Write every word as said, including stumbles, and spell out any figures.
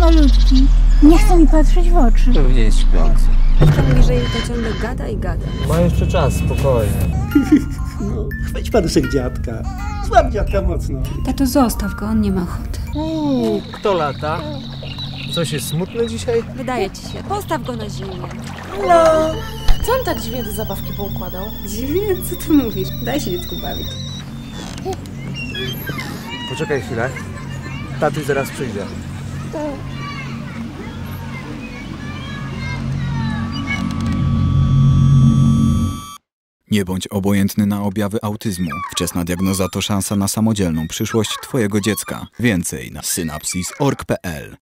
malutki. Nie chce mi patrzeć w oczy. Pewnie jest śpiący. Jeszcze niżej to ciągle gada i gada. Ma jeszcze czas, spokojnie. No, chwyć paruszek dziadka. Złap dziadka mocno. Tato, zostaw go, on nie ma ochoty. Uuu, kto lata? Coś jest smutne dzisiaj? Wydaje ci się. Postaw go na zimie. Hello. Co on tak dziwnie do zabawki poukładał? Dziwnie? Co ty mówisz? Daj się dziecku bawić. Poczekaj chwilę. Tatuś zaraz przyjdzie. To... Nie bądź obojętny na objawy autyzmu. Wczesna diagnoza to szansa na samodzielną przyszłość twojego dziecka. Więcej na synapsis kropka org kropka p l.